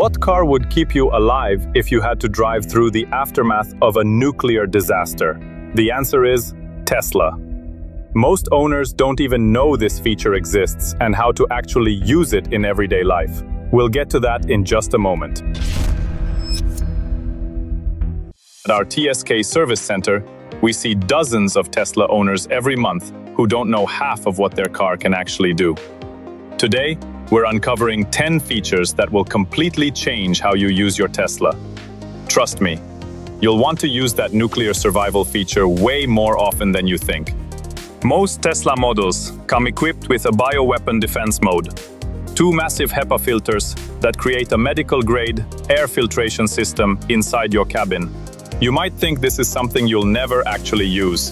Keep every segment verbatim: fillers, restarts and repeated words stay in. What car would keep you alive if you had to drive through the aftermath of a nuclear disaster? The answer is Tesla. Most owners don't even know this feature exists and how to actually use it in everyday life. We'll get to that in just a moment. At our T S K service center, we see dozens of Tesla owners every month who don't know half of what their car can actually do. Today, we're uncovering ten features that will completely change how you use your Tesla. Trust me, you'll want to use that nuclear survival feature way more often than you think. Most Tesla models come equipped with a Bioweapon Defense Mode, two massive HEPA filters that create a medical-grade air filtration system inside your cabin. You might think this is something you'll never actually use,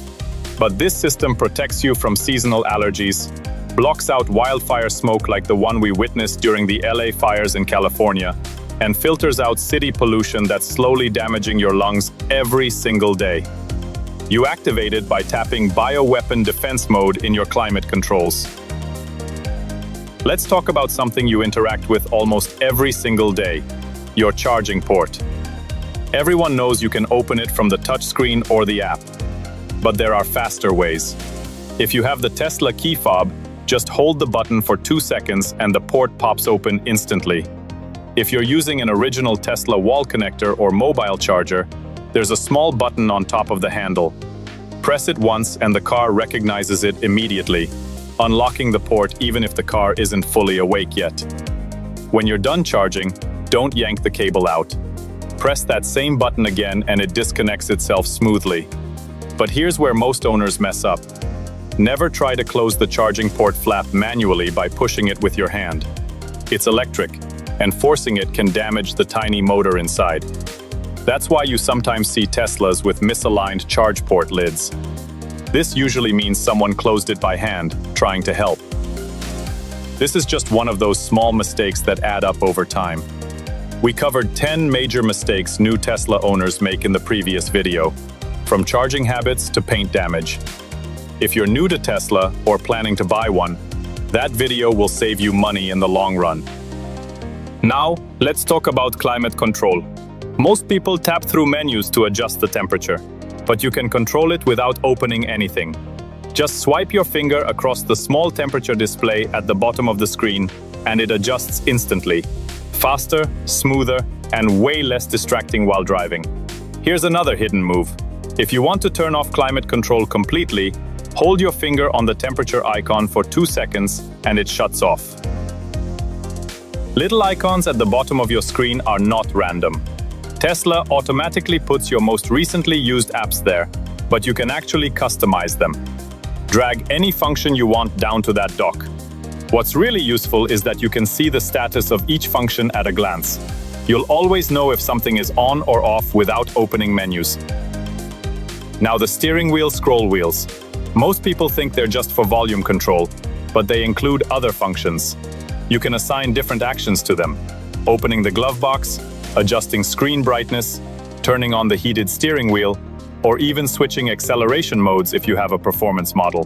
but this system protects you from seasonal allergies, blocks out wildfire smoke like the one we witnessed during the L A fires in California, and filters out city pollution that's slowly damaging your lungs every single day. You activate it by tapping Bioweapon Defense Mode in your climate controls. Let's talk about something you interact with almost every single day, your charging port. Everyone knows you can open it from the touchscreen or the app, but there are faster ways. If you have the Tesla key fob, just hold the button for two seconds and the port pops open instantly. If you're using an original Tesla wall connector or mobile charger, there's a small button on top of the handle. Press it once and the car recognizes it immediately, unlocking the port even if the car isn't fully awake yet. When you're done charging, don't yank the cable out. Press that same button again and it disconnects itself smoothly. But here's where most owners mess up. Never try to close the charging port flap manually by pushing it with your hand. It's electric, and forcing it can damage the tiny motor inside. That's why you sometimes see Teslas with misaligned charge port lids. This usually means someone closed it by hand, trying to help. This is just one of those small mistakes that add up over time. We covered ten major mistakes new Tesla owners make in the previous video, from charging habits to paint damage. If you're new to Tesla or planning to buy one, that video will save you money in the long run. Now, let's talk about climate control. Most people tap through menus to adjust the temperature, but you can control it without opening anything. Just swipe your finger across the small temperature display at the bottom of the screen and it adjusts instantly. Faster, smoother, and way less distracting while driving. Here's another hidden move. If you want to turn off climate control completely, hold your finger on the temperature icon for two seconds and it shuts off. Little icons at the bottom of your screen are not random. Tesla automatically puts your most recently used apps there, but you can actually customize them. Drag any function you want down to that dock. What's really useful is that you can see the status of each function at a glance. You'll always know if something is on or off without opening menus. Now the steering wheel scroll wheels. Most people think they're just for volume control, but they include other functions. You can assign different actions to them. Opening the glove box, adjusting screen brightness, turning on the heated steering wheel, or even switching acceleration modes if you have a performance model.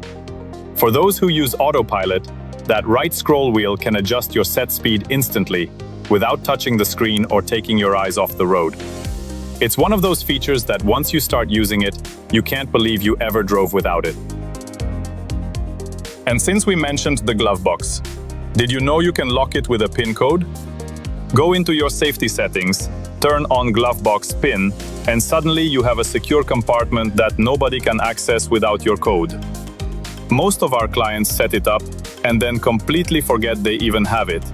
For those who use autopilot, that right scroll wheel can adjust your set speed instantly, without touching the screen or taking your eyes off the road. It's one of those features that once you start using it, you can't believe you ever drove without it. And since we mentioned the glove box, did you know you can lock it with a PIN code? Go into your safety settings, turn on glove box PIN, and suddenly you have a secure compartment that nobody can access without your code. Most of our clients set it up and then completely forget they even have it.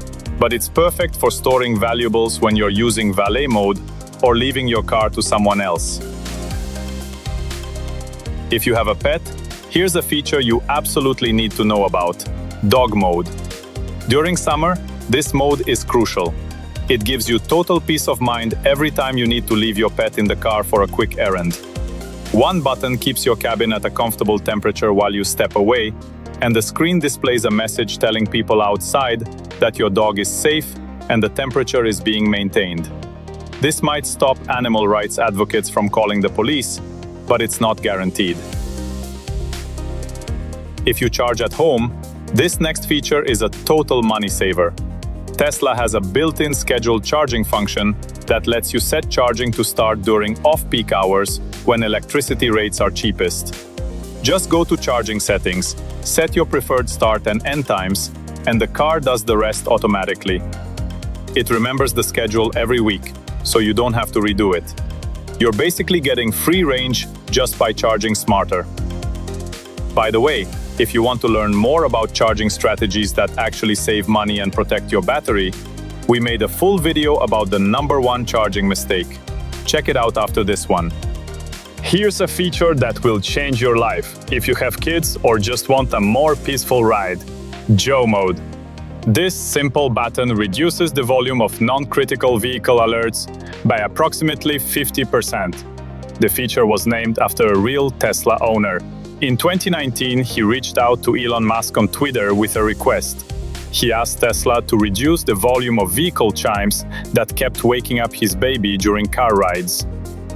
But it's perfect for storing valuables when you're using valet mode or leaving your car to someone else. If you have a pet, here's a feature you absolutely need to know about, Dog Mode. During summer, this mode is crucial. It gives you total peace of mind every time you need to leave your pet in the car for a quick errand. One button keeps your cabin at a comfortable temperature while you step away, and the screen displays a message telling people outside that your dog is safe and the temperature is being maintained. This might stop animal rights advocates from calling the police, but it's not guaranteed. If you charge at home, this next feature is a total money saver. Tesla has a built-in scheduled charging function that lets you set charging to start during off-peak hours when electricity rates are cheapest. Just go to charging settings, set your preferred start and end times, and the car does the rest automatically. It remembers the schedule every week, so you don't have to redo it. You're basically getting free range just by charging smarter. By the way, if you want to learn more about charging strategies that actually save money and protect your battery, we made a full video about the number one charging mistake. Check it out after this one. Here's a feature that will change your life if you have kids or just want a more peaceful ride. Joe Mode. This simple button reduces the volume of non-critical vehicle alerts by approximately fifty percent. The feature was named after a real Tesla owner. In twenty nineteen, he reached out to Elon Musk on Twitter with a request. He asked Tesla to reduce the volume of vehicle chimes that kept waking up his baby during car rides.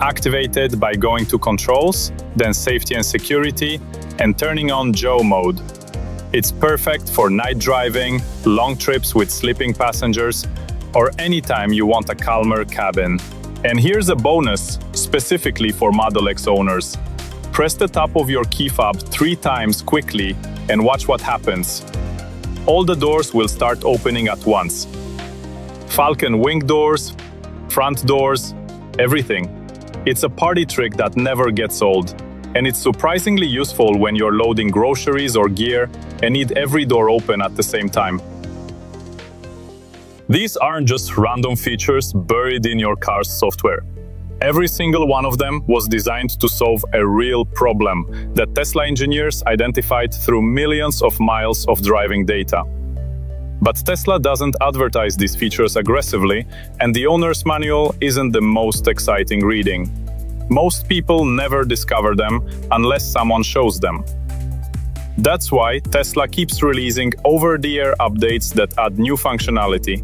Activated by going to Controls, then Safety and Security, and turning on Joe Mode. It's perfect for night driving, long trips with sleeping passengers, or anytime you want a calmer cabin. And here's a bonus specifically for Model X owners. Press the top of your key fob three times quickly and watch what happens. All the doors will start opening at once. Falcon wing doors, front doors, everything. It's a party trick that never gets old, and it's surprisingly useful when you're loading groceries or gear and need every door open at the same time. These aren't just random features buried in your car's software. Every single one of them was designed to solve a real problem that Tesla engineers identified through millions of miles of driving data. But Tesla doesn't advertise these features aggressively, and the owner's manual isn't the most exciting reading. Most people never discover them unless someone shows them. That's why Tesla keeps releasing over-the-air updates that add new functionality.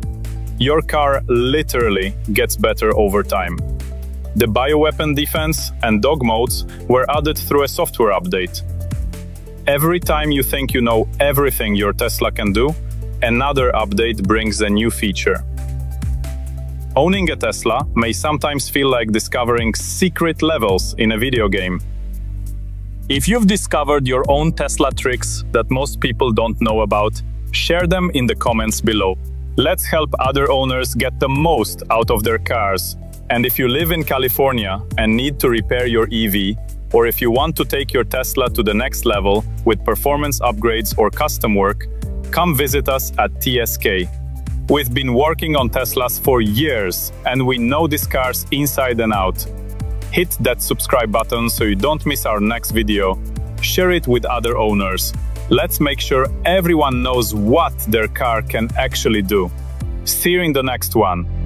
Your car literally gets better over time. The Bioweapon Defense and Dog Modes were added through a software update. Every time you think you know everything your Tesla can do, another update brings a new feature. Owning a Tesla may sometimes feel like discovering secret levels in a video game. If you've discovered your own Tesla tricks that most people don't know about, share them in the comments below. Let's help other owners get the most out of their cars. And if you live in California and need to repair your E V, or if you want to take your Tesla to the next level with performance upgrades or custom work, come visit us at T S K. We've been working on Teslas for years, and we know these cars inside and out. Hit that subscribe button so you don't miss our next video. Share it with other owners. Let's make sure everyone knows what their car can actually do. See you in the next one.